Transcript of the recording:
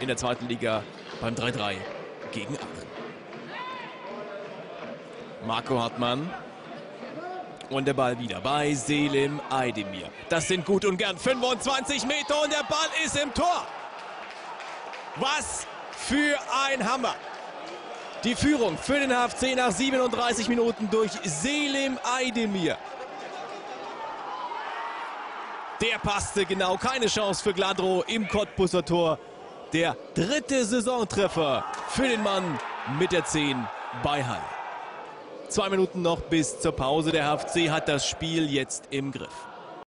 in der zweiten Liga beim 3:3 gegen Aachen. Marco Hartmann. Und der Ball wieder bei Selim Aydemir. Das sind gut und gern 25 Meter und der Ball ist im Tor. Was für ein Hammer. Die Führung für den HFC nach 37 Minuten durch Selim Aydemir. Der passte genau, keine Chance für Gladro im Cottbusser Tor. Der dritte Saisontreffer für den Mann mit der 10 bei Halle. 2 Minuten noch bis zur Pause. Der HFC hat das Spiel jetzt im Griff.